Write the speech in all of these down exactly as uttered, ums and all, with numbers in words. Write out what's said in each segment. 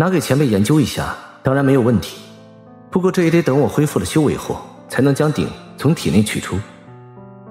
拿给前辈研究一下，当然没有问题。不过这也得等我恢复了修为后，才能将鼎从体内取出。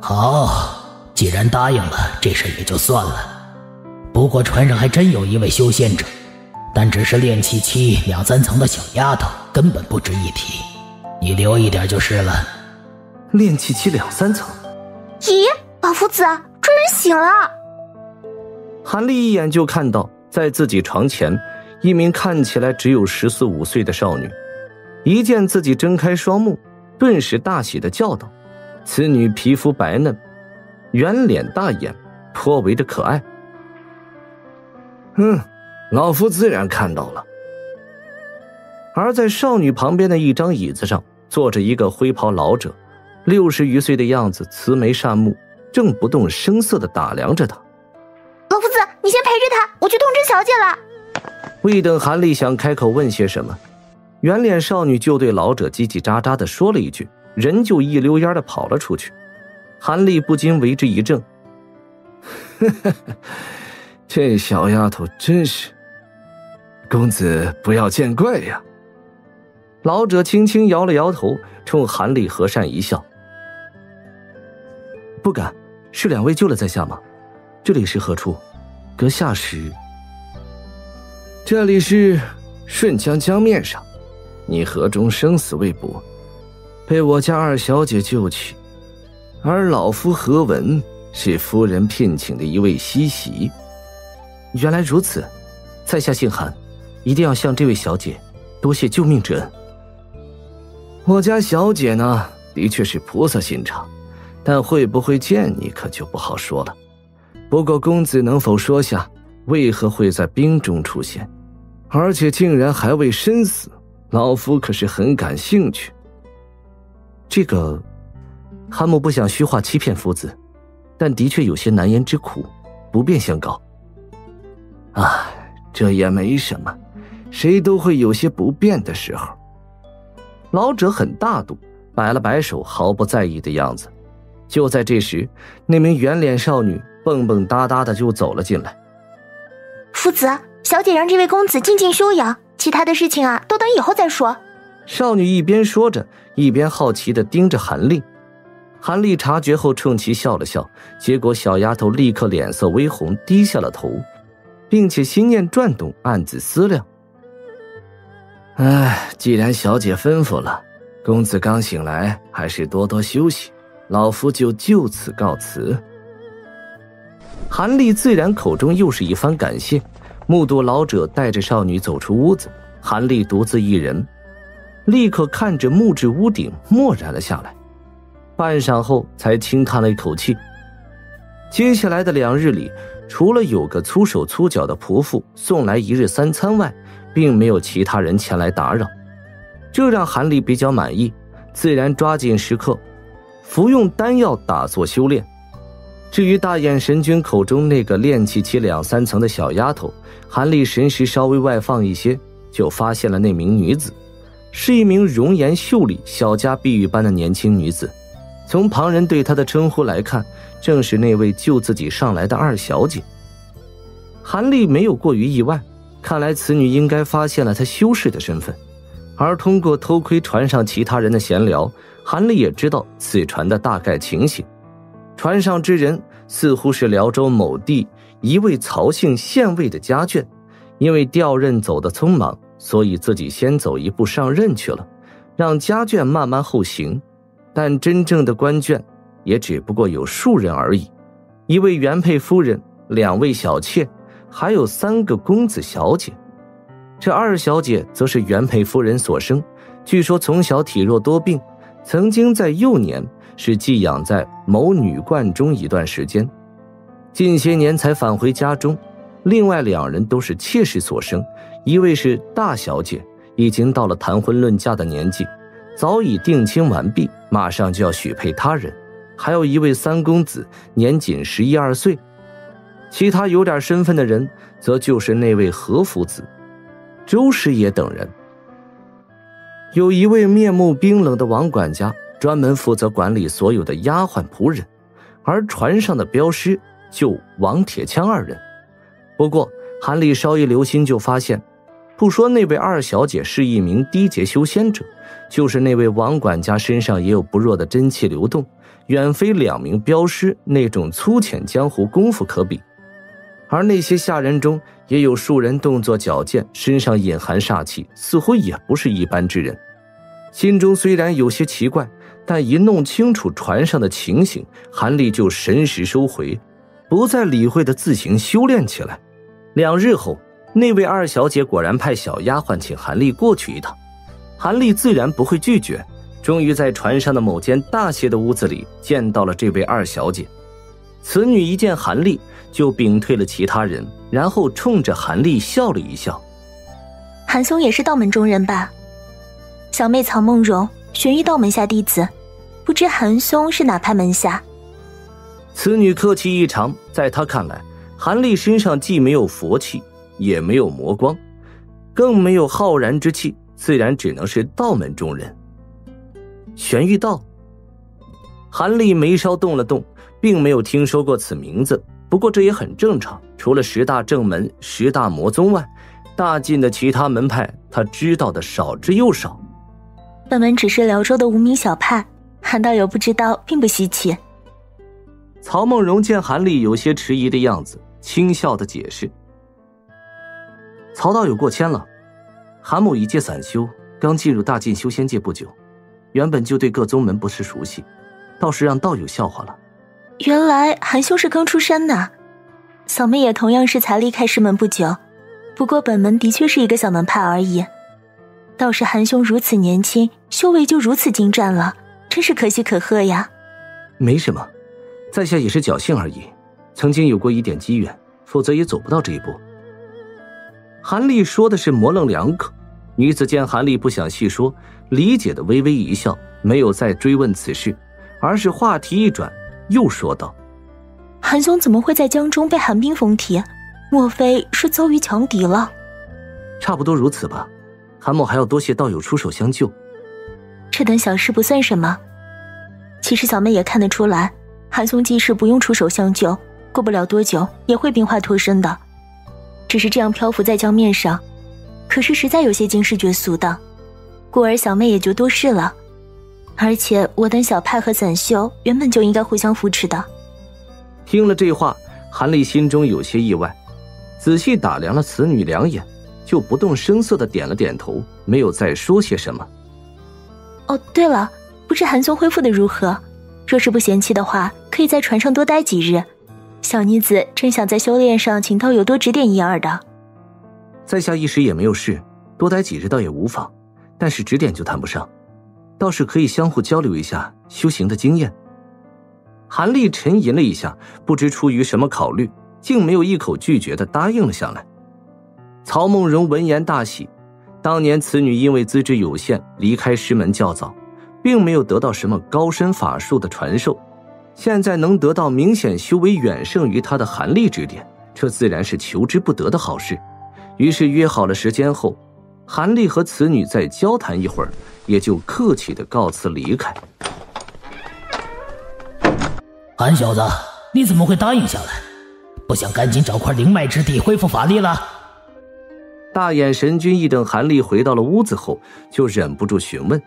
好，既然答应了，这事也就算了。不过船上还真有一位修仙者，但只是炼气期两三层的小丫头，根本不值一提。你留意点就是了。炼气期两三层？咦，老夫子，真人醒了！韩立一眼就看到，在自己床前，一名看起来只有十四五岁的少女，一见自己睁开双目，顿时大喜的叫道：“此女皮肤白嫩，圆脸大眼，颇为的可爱。”嗯，老夫自然看到了。而在少女旁边的一张椅子上，坐着一个灰袍老者，六十余岁的样子，慈眉善目，正不动声色地打量着她。老夫子，你先陪着他，我去通知小姐了。未等韩立想开口问些什么，圆脸少女就对老者叽叽喳喳地说了一句，人就一溜烟地跑了出去。韩立不禁为之一怔，这小丫头真是……公子不要见怪呀。老者轻轻摇了摇头，冲韩立和善一笑：“不敢，是两位救了在下吗？这里是何处？阁下是……”这里是顺江江面上，你河中生死未卜，被我家二小姐救起，而老夫何文是夫人聘请的一位西席。原来如此，在下姓韩，一定要向这位小姐多谢救命之恩。我家小姐呢，的确是菩萨心肠，但会不会见你可就不好说了。不过公子能否说下，为何会在冰中出现，而且竟然还未身死？老夫可是很感兴趣。这个，韩某不想虚化欺骗夫子，但的确有些难言之苦，不便相告。啊，这也没什么，谁都会有些不便的时候。老者很大度，摆了摆手，毫不在意的样子。就在这时，那名圆脸少女蹦蹦哒哒的就走了进来。夫子，小姐让这位公子静静修养，其他的事情啊，都等以后再说。少女一边说着，一边好奇的盯着韩立。韩立察觉后冲其笑了笑，结果小丫头立刻脸色微红，低下了头，并且心念转动，暗自思量。哎，既然小姐吩咐了，公子刚醒来，还是多多休息，老夫就就此告辞。韩立自然口中又是一番感谢，目睹老者带着少女走出屋子，韩立独自一人，立刻看着木质屋顶默然了下来，半晌后才轻叹了一口气。接下来的两日里，除了有个粗手粗脚的仆妇送来一日三餐外，并没有其他人前来打扰，这让韩立比较满意，自然抓紧时刻服用丹药打坐修炼。至于大眼神君口中那个炼气期两三层的小丫头，韩立神识稍微外放一些，就发现了那名女子，是一名容颜秀丽、小家碧玉般的年轻女子。从旁人对她的称呼来看，正是那位救自己上来的二小姐。韩立没有过于意外，看来此女应该发现了她修士的身份，而通过偷窥船上其他人的闲聊，韩立也知道此船的大概情形。船上之人似乎是辽州某地一位曹姓县尉的家眷，因为调任走得匆忙，所以自己先走一步上任去了，让家眷慢慢后行。但真正的官眷也只不过有数人而已，一位原配夫人，两位小妾，还有三个公子小姐。这二小姐则是原配夫人所生，据说从小体弱多病，曾经在幼年是寄养在某女观中一段时间，近些年才返回家中。另外两人都是妾室所生，一位是大小姐，已经到了谈婚论嫁的年纪，早已定亲完毕，马上就要许配他人。还有一位三公子，年仅十一二岁。其他有点身份的人则就是那位何夫子、周师爷等人。有一位面目冰冷的王管家，专门负责管理所有的丫鬟仆人，而船上的镖师就王铁枪二人。不过韩立稍一留心就发现，不说那位二小姐是一名低阶修仙者，就是那位王管家身上也有不弱的真气流动，远非两名镖师那种粗浅江湖功夫可比。而那些下人中，也有数人动作矫健，身上隐含煞气，似乎也不是一般之人。心中虽然有些奇怪，但一弄清楚船上的情形，韩立就神识收回，不再理会的自行修炼起来。两日后，那位二小姐果然派小丫鬟请韩立过去一趟，韩立自然不会拒绝。终于在船上的某间大些的屋子里见到了这位二小姐。此女一见韩立，就屏退了其他人，然后冲着韩立笑了一笑。韩松也是道门中人吧？小妹曹梦荣，玄玉道门下弟子，不知韩松是哪派门下？此女客气异常，在她看来，韩立身上既没有佛气，也没有魔光，更没有浩然之气，自然只能是道门中人。玄玉道，韩立眉梢动了动，并没有听说过此名字，不过这也很正常，除了十大正门、十大魔宗外，大晋的其他门派他知道的少之又少。本门只是辽州的无名小派，韩道友不知道并不稀奇。曹梦荣见韩立有些迟疑的样子，轻笑的解释：曹道友过谦了，韩某一介散修，刚进入大晋修仙界不久，原本就对各宗门不是熟悉，倒是让道友笑话了。原来韩兄是刚出山的，小妹也同样是才离开师门不久，不过本门的确是一个小门派而已。倒是韩兄如此年轻，修为就如此精湛了，真是可喜可贺呀。没什么，在下也是侥幸而已，曾经有过一点机缘，否则也走不到这一步。韩立说的是模棱两可，女子见韩立不想细说，理解的微微一笑，没有再追问此事，而是话题一转，又说道：韩兄怎么会在江中被寒冰封体？莫非是遭遇强敌了？差不多如此吧，韩某还要多谢道友出手相救。这等小事不算什么，其实小妹也看得出来，韩兄即使不用出手相救，过不了多久也会冰化脱身的，只是这样漂浮在江面上，可是实在有些惊世绝俗的，故而小妹也就多事了。而且我等小派和散修原本就应该互相扶持的。听了这话，韩立心中有些意外，仔细打量了此女两眼，就不动声色地点了点头，没有再说些什么。哦，对了，不知韩松恢复的如何？若是不嫌弃的话，可以在船上多待几日。小妮子真想在修炼上请道友多指点一二的。在下一时也没有事，多待几日倒也无妨，但是指点就谈不上，倒是可以相互交流一下修行的经验。韩立沉吟了一下，不知出于什么考虑，竟没有一口拒绝的答应了下来。曹梦荣闻言大喜，当年此女因为资质有限离开师门较早，并没有得到什么高深法术的传授，现在能得到明显修为远胜于他的韩立指点，这自然是求之不得的好事。于是约好了时间后，韩立和此女再交谈一会儿，也就客气地告辞离开。韩小子，你怎么会答应下来？不想赶紧找块灵脉之地恢复法力了？大眼神君一等韩立回到了屋子后，就忍不住询问。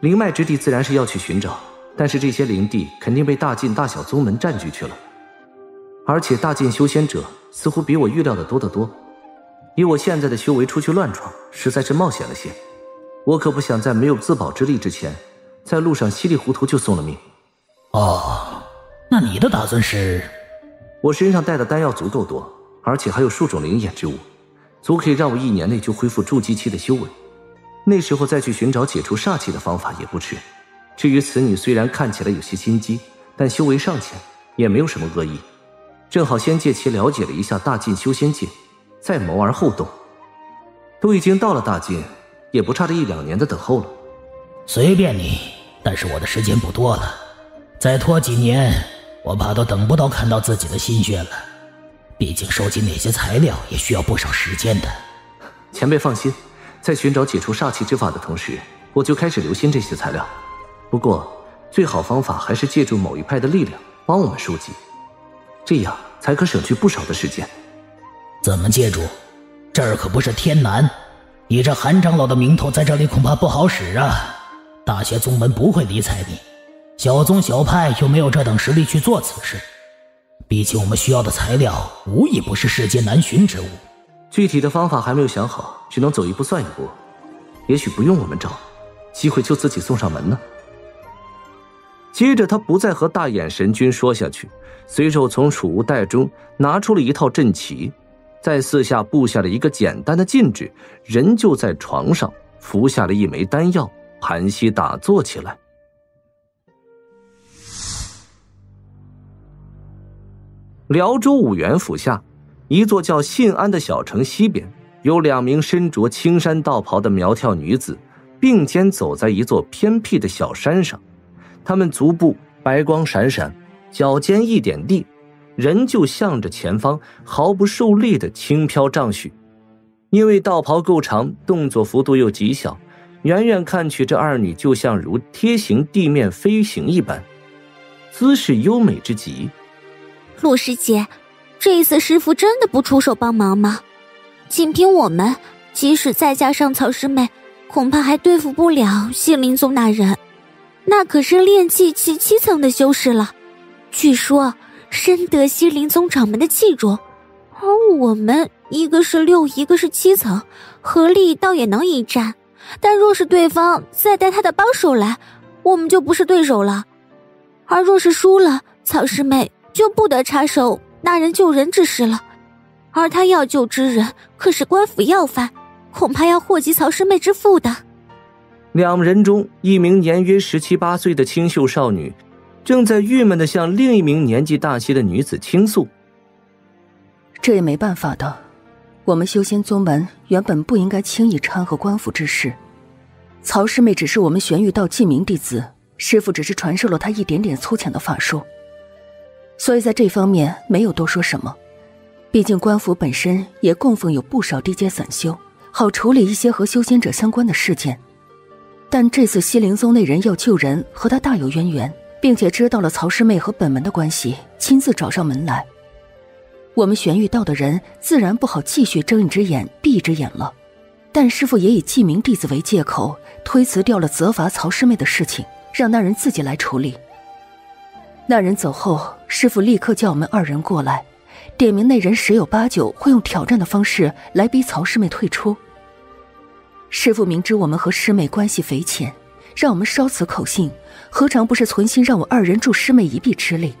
灵脉之地自然是要去寻找，但是这些灵地肯定被大晋大小宗门占据去了，而且大晋修仙者似乎比我预料的多得多，以我现在的修为出去乱闯，实在是冒险了些。我可不想在没有自保之力之前，在路上稀里糊涂就送了命。哦，那你的打算是？我身上带的丹药足够多，而且还有数种灵眼之物，足可以让我一年内就恢复筑基期的修为，那时候再去寻找解除煞气的方法也不迟。至于此女虽然看起来有些心机，但修为尚浅，也没有什么恶意，正好先借其了解了一下大晋修仙界，再谋而后动。都已经到了大晋，也不差这一两年的等候了。随便你，但是我的时间不多了，再拖几年我怕都等不到看到自己的心血了，毕竟收集那些材料也需要不少时间的。前辈放心，在寻找解除煞气之法的同时，我就开始留心这些材料，不过最好方法还是借助某一派的力量帮我们收集，这样才可省去不少的时间。怎么借助？这儿可不是天南，你这韩长老的名头在这里恐怕不好使啊！大邪宗门不会理睬你，小宗小派又没有这等实力去做此事。毕竟我们需要的材料无一不是世间难寻之物。具体的方法还没有想好，只能走一步算一步。也许不用我们找，机会就自己送上门呢。接着他不再和大眼神君说下去，随手从储物袋中拿出了一套阵旗。在四下布下了一个简单的禁制，人就在床上服下了一枚丹药，盘膝打坐起来。辽州五原府下，一座叫信安的小城西边，有两名身着青衫道袍的苗条女子，并肩走在一座偏僻的小山上。她们足部白光闪闪，脚尖一点地，人就向着前方毫不受力的轻飘丈许。因为道袍够长，动作幅度又极小，远远看去，这二女就像如贴形地面飞行一般，姿势优美之极。陆师姐，这一次师父真的不出手帮忙吗？仅凭我们，即使再加上曹师妹，恐怕还对付不了信灵宗那人，那可是炼气其七层的修士了，据说深得西灵宗掌门的器重，而我们一个是六，一个是七层，合力倒也能一战。但若是对方再带他的帮手来，我们就不是对手了。而若是输了，曹师妹就不得插手那人救人之事了。而他要救之人可是官府要犯，恐怕要祸及曹师妹之父的。两人中，一名年约十七八岁的清秀少女，正在郁闷地向另一名年纪大些的女子倾诉。这也没办法的，我们修仙宗门原本不应该轻易掺和官府之事。曹师妹只是我们玄玉道记名弟子，师父只是传授了她一点点粗浅的法术，所以在这方面没有多说什么。毕竟官府本身也供奉有不少低阶散修，好处理一些和修仙者相关的事件。但这次西灵宗那人要救人，和他大有渊源，并且知道了曹师妹和本门的关系，亲自找上门来，我们玄玉道的人自然不好继续睁一只眼闭一只眼了。但师父也以记名弟子为借口，推辞掉了责罚曹师妹的事情，让那人自己来处理。那人走后，师父立刻叫我们二人过来，点名那人十有八九会用挑战的方式来逼曹师妹退出。师父明知我们和师妹关系匪浅，让我们稍此口信，何尝不是存心让我二人助师妹一臂之力？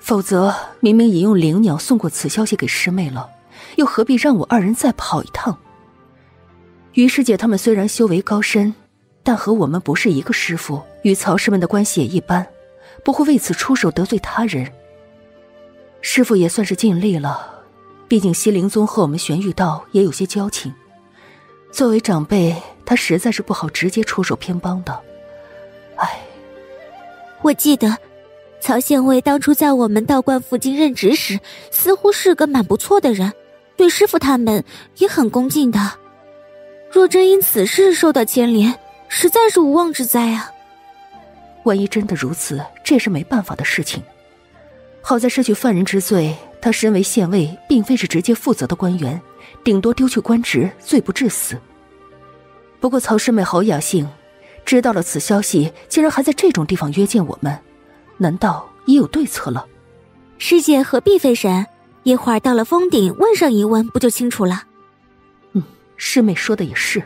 否则明明已用灵鸟送过此消息给师妹了，又何必让我二人再跑一趟？于师姐他们虽然修为高深，但和我们不是一个师父，与曹师妹的关系也一般，不会为此出手得罪他人。师父也算是尽力了，毕竟西灵宗和我们玄玉道也有些交情，作为长辈，他实在是不好直接出手偏帮的。唉，我记得曹县尉当初在我们道观附近任职时，似乎是个蛮不错的人，对师父他们也很恭敬的。若真因此事受到牵连，实在是无妄之灾啊。万一真的如此，这也是没办法的事情。好在失去犯人之罪，他身为县尉并非是直接负责的官员，顶多丢去官职，罪不至死。不过曹师妹好雅兴，知道了此消息，竟然还在这种地方约见我们，难道也有对策了？师姐何必费神，一会儿到了峰顶问上一问不就清楚了。嗯，师妹说的也是。